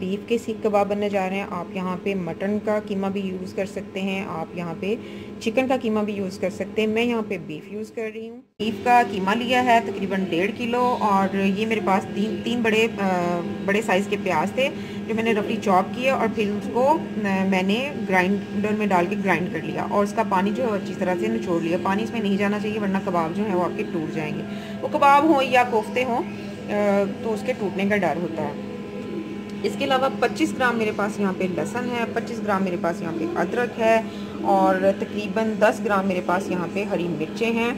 Beef के सीख कबाब बनने जा रहे हैं। आप यहाँ पे मटन का कीमा भी यूज़ कर सकते हैं, आप यहाँ पे चिकन का कीमा भी यूज़ कर सकते हैं। मैं यहाँ पे बीफ यूज़ कर रही हूँ। बीफ का कीमा लिया है तकरीबन 1.5 किलो और ये मेरे पास तीन बड़े साइज़ के प्याज थे जो मैंने रफली चॉप किए और फिर उसको मैंने ग्राइंडर में डाल के ग्राइंड कर लिया और उसका पानी जो है अच्छी तरह से निचोड़ लिया। पानी इसमें नहीं जाना चाहिए वरना कबाब जो है वो आपके टूट जाएंगे। वो कबाब हों या कोफ्ते हों तो उसके टूटने का डर होता है। इसके अलावा 25 ग्राम मेरे पास यहाँ पे लहसुन है, 25 ग्राम मेरे पास यहाँ पे अदरक है और तकरीबन 10 ग्राम मेरे पास यहाँ पे हरी मिर्चें हैं।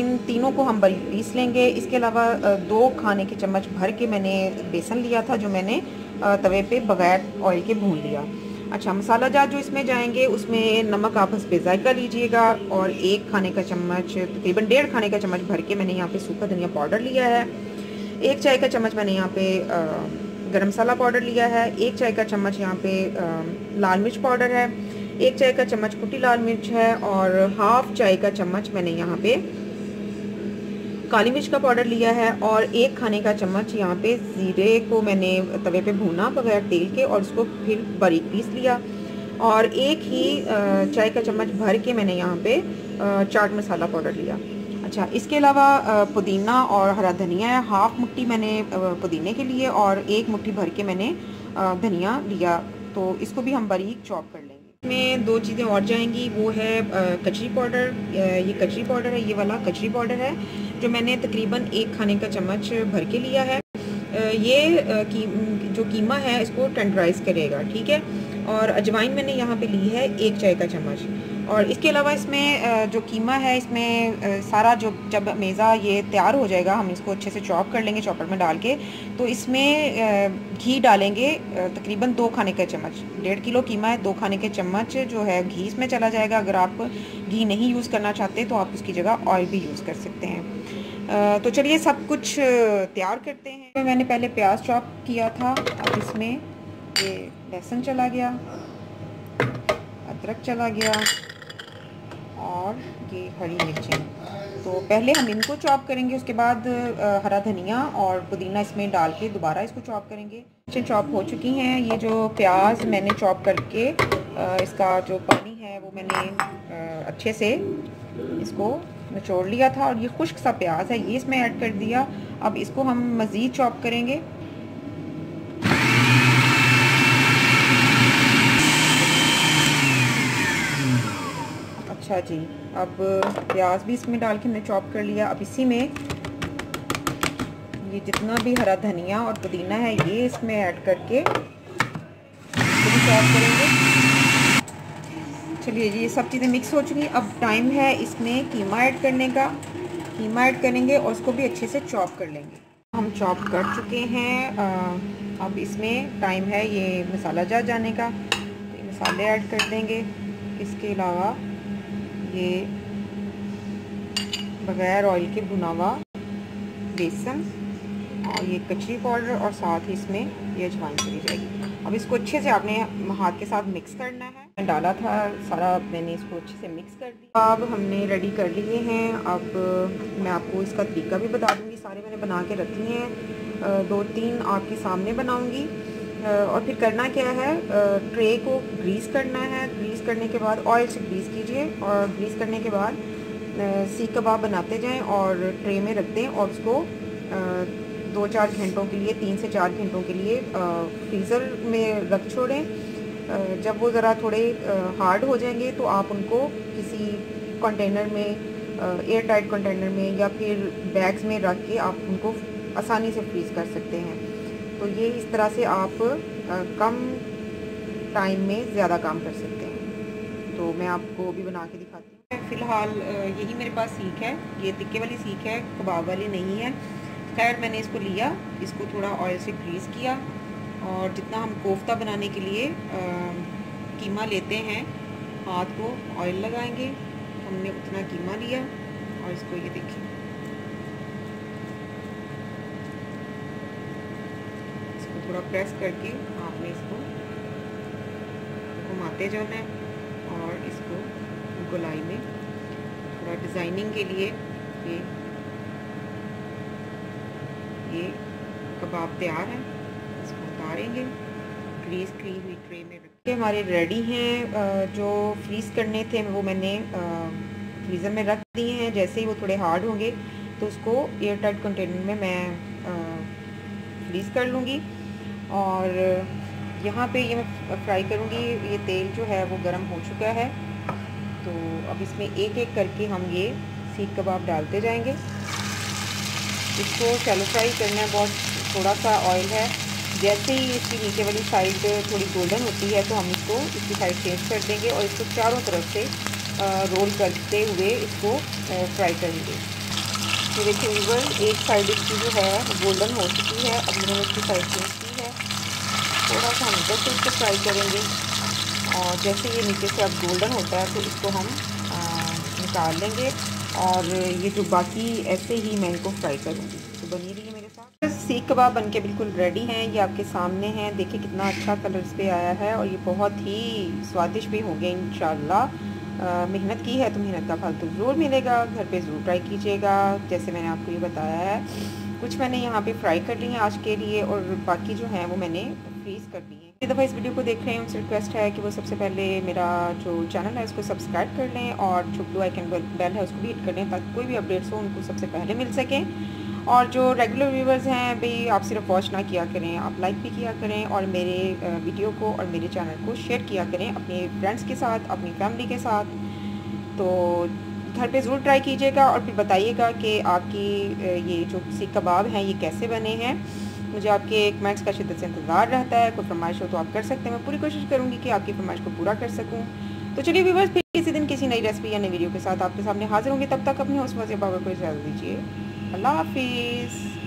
इन तीनों को हम बारीक पीस लेंगे। इसके अलावा 2 खाने के चम्मच भर के मैंने बेसन लिया था जो मैंने तवे पे बगैर ऑयल के भून लिया। अच्छा, मसाला जार जो इसमें जाएंगे उसमें नमक आप हस्बे ज़ायका लीजिएगा और 1 खाने का चम्मच तकरीबन 1.5 खाने का चम्मच भर के मैंने यहाँ पे सूखा धनिया पाउडर लिया है। 1 चाय का चम्मच मैंने यहाँ पे गरम मसाला पाउडर लिया है। 1 चाय का चम्मच यहाँ पे लाल मिर्च पाउडर है। 1 चाय का चम्मच कुटी लाल मिर्च है और 1/2 चाय का चम्मच मैंने यहाँ पे काली मिर्च का पाउडर लिया है और 1 खाने का चम्मच यहाँ पे ज़ीरे को मैंने तवे पे भूना बगैर तेल के और उसको फिर बारीक पीस लिया और 1 ही चाय का चम्मच भर के मैंने यहाँ पे चाट मसाला पाउडर लिया। अच्छा, इसके अलावा पुदीना और हरा धनिया है। 1/2 मुट्ठी मैंने पुदीने के लिए और 1 मुट्ठी भर के मैंने धनिया लिया, तो इसको भी हम बारीक चॉप कर लेंगे। इसमें 2 चीज़ें और जाएंगी, वो है कचरी पाउडर। ये कचरी पाउडर है, ये वाला कचरी पाउडर है जो मैंने तकरीबन 1 खाने का चम्मच भर के लिया है। ये जो कीमा है इसको टेंडराइज़ करेगा, ठीक है। और अजवाइन मैंने यहाँ पे ली है 1 चाय का चम्मच। और इसके अलावा इसमें जो कीमा है इसमें सारा जो जब मेज़ा ये तैयार हो जाएगा हम इसको अच्छे से चॉप कर लेंगे चॉपर में डाल के, तो इसमें घी डालेंगे तकरीबन 2 खाने का चम्मच। 1.5 किलो कीमा है, 2 खाने के चम्मच जो है घी इसमें चला जाएगा। अगर आप घी नहीं यूज़ करना चाहते तो आप उसकी जगह ऑयल भी यूज़ कर सकते हैं। तो चलिए सब कुछ तैयार करते हैं। मैंने पहले प्याज चॉप किया था, अब इसमें ये लहसुन चला गया, अदरक चला गया और ये हरी मिर्चें। तो पहले हम इनको चॉप करेंगे, उसके बाद हरा धनिया और पुदीना इसमें डाल के दोबारा इसको चॉप करेंगे। मिर्चें चॉप हो चुकी हैं। ये जो प्याज मैंने चॉप करके इसका जो पानी है वो मैंने अच्छे से इसको निचोड़ लिया था और ये खुश्क सा प्याज है ये इसमें ऐड कर दिया। अब इसको हम मज़ीद चॉप करेंगे। अच्छा जी, अब प्याज भी इसमें डाल के हमने चॉप कर लिया। अब इसी में ये जितना भी हरा धनिया और पुदीना है ये इसमें ऐड करके इसको चॉप करेंगे। चलिए जी, ये सब चीज़ें मिक्स हो चुकी। अब टाइम है इसमें कीमा ऐड करने का। कीमा ऐड करेंगे और उसको भी अच्छे से चॉप कर लेंगे। हम चॉप कर चुके हैं। अब इसमें टाइम है ये मसाला जार जाने का। तो मसाले ऐड कर देंगे। इसके अलावा ये बगैर ऑयल के भुना हुआ बेसन और ये कचरी पाउडर और साथ ही इसमें ये अजवाइन चली जाएगी। अब इसको अच्छे से आपने हाथ के साथ मिक्स करना है। डाला था सारा, मैंने इसको अच्छे से मिक्स कर दिया। अब हमने रेडी कर लिए हैं। अब मैं आपको इसका तरीका भी बता दूँगी। सारे मैंने बना के रखे हैं, 2-3 आपके सामने बनाऊँगी। और फिर करना क्या है, ट्रे को ग्रीस करना है। ग्रीस करने के बाद ऑयल से ग्रीस कीजिए और ग्रीस करने के बाद सीख कबाब बनाते जाएं और ट्रे में रख दें और उसको 2-4 घंटों के लिए, 3 से 4 घंटों के लिए फ्रीज़र में रख छोड़ें। जब वो ज़रा थोड़े हार्ड हो जाएंगे तो आप उनको किसी कंटेनर में, एयर टाइट कंटेनर में या फिर बैग्स में रख के आप उनको आसानी से फ्रीज़ कर सकते हैं। तो ये इस तरह से आप कम टाइम में ज़्यादा काम कर सकते हैं। तो मैं आपको भी बना के दिखाती हूँ। फ़िलहाल यही मेरे पास सीख है, ये तिक्के वाली सीख है, कबाब वाली नहीं है। खैर, मैंने इसको लिया, इसको थोड़ा ऑयल से ग्रीस किया और जितना हम कोफ्ता बनाने के लिए कीमा लेते हैं, हाथ को ऑयल लगाएंगे। हमने उतना कीमा लिया और इसको ये देखिए थोड़ा प्रेस करके आपने इसको घुमाते जाना है और इसको गोलाई में थोड़ा डिज़ाइनिंग के लिए ये कबाब तैयार है। इसको उतारेंगे। फ्रीज़ की हुई ट्रे में रखे। हमारे रेडी हैं, जो फ्रीज़ करने थे वो मैंने फ्रीज़र में रख दिए हैं। जैसे ही वो थोड़े हार्ड होंगे तो उसको एयर टाइट कंटेनर में मैं फ्रीज़ कर लूँगी। और यहाँ पे ये मैं फ्राई करूँगी। ये तेल जो है वो गर्म हो चुका है, तो अब इसमें एक एक करके हम ये सीख कबाब डालते जाएंगे। इसको शैलो फ्राई करना है, बहुत थोड़ा सा ऑयल है। जैसे ही इसकी नीचे वाली साइड थोड़ी गोल्डन होती है तो हम इसको इसकी साइड चेंज कर देंगे और इसको चारों तरफ से रोल करते हुए इसको फ्राई करेंगे। तो देखिए इवन एक साइड इसकी जो है गोल्डन हो चुकी है। अब मैंने इसकी साइड चेंज की है, थोड़ा सा हम बस इसको फ्राई करेंगे। और जैसे ये नीचे से अब गोल्डन होता है तो इसको हम निकाल लेंगे और ये जो बाकी ऐसे ही मैं इनको फ्राई करूँगी। तो बनी रही है मेरे साथ। सीख कबाब बनके बिल्कुल रेडी हैं, ये आपके सामने हैं। देखिए कितना अच्छा कलर इस पर आया है और ये बहुत ही स्वादिष्ट भी होंगे इंशाल्लाह। मेहनत की है तो मेहनत का फल तो ज़रूर मिलेगा। घर पे ज़रूर ट्राई कीजिएगा, जैसे मैंने आपको ये बताया है। कुछ मैंने यहाँ पर फ्राई कर ली है आज के लिए और बाकी जो हैं वो मैंने फ्रीज़ कर दी है। एक दफ़ा इस वीडियो को देख रहे हैं उनसे रिक्वेस्ट है कि वो सबसे पहले मेरा जो चैनल है उसको सब्सक्राइब कर लें और जो ब्लू आइकन बेल है उसको भी हिट कर लें ताकि कोई भी अपडेट्स हो उनको सबसे पहले मिल सकें। और जो रेगुलर व्यूवर्स हैं भाई, आप सिर्फ वॉच ना किया करें, आप लाइक भी किया करें और मेरे वीडियो को और मेरे चैनल को शेयर किया करें अपने फ्रेंड्स के साथ, अपनी फैमिली के साथ। तो घर पे ज़रूर ट्राई कीजिएगा और फिर बताइएगा कि आपकी ये जो सीख कबाब हैं ये कैसे बने हैं। मुझे आपके कमेंट्स का शिद्दत से इंतज़ार रहता है। कोई फरमाइश हो तो आप कर सकते हैं, मैं पूरी कोशिश करूँगी कि आपकी फरमाइश को पूरा कर सकूँ। तो चलिए व्यूवर्स, फिर किसी दिन किसी नई रेसिपी या नई वीडियो के साथ आपके सामने हाजिर होंगे। तब तक अपने हौसले से बाबर को इजाज़त दीजिए। अल्लाह हाफिज़।